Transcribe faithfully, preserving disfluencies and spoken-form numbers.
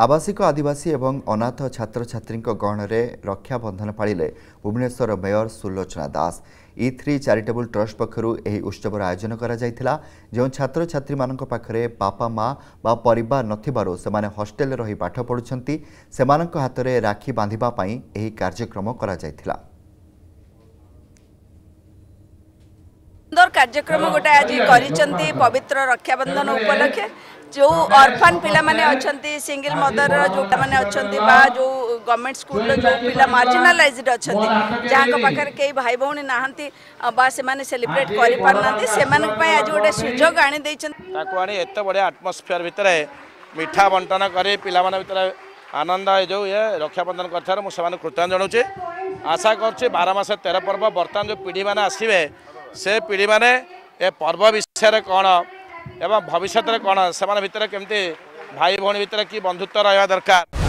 आवासिक आदिवासी एवं अनाथ छात्र छात्री गहन में रक्षाबंधन पाले Bhubaneswar mayor Sulochana Das E three charitable trust पक्षर उत्सव आयोजन करो छात्र छात्री मान पाखे बापा माँ बा परिवार नथिबारो सेमाने हॉस्टेल रही पाठ पढ़ुछंती सेमानक हाथ में राखी बांधिबा पई एही कार्यक्रम कराइथिला। सुंदर कार्यक्रम गोटे आज कर पवित्र रक्षाबंधन उपलक्षे जो ऑर्फन पिला माने अच्छे सिंगल मदर जो मैंने अच्छा जो गवर्नमेंट स्कूल जो पिला मार्जिनालाइज्ड अच्छा जहाँ पाखे कई भाई भौणी ना से माने सेलिब्रेट करपारे आज गोटे सुजोग आनी बढ़िया एटमॉस्फेयर भितर मिठा बंटन कर पिला भितर आनंद जो ये रक्षाबंधन कर कृतज्ञ जनाऊे आशा कर बारह मास तेरह पर्व बर्तमान जो पीढ़ी मैंने आसवे से पीढ़ी माने ए पर्व विषय कौन एवं भविष्य कौन से भाई भाई भौणी भर कि बंधुत्व रहा दरकार।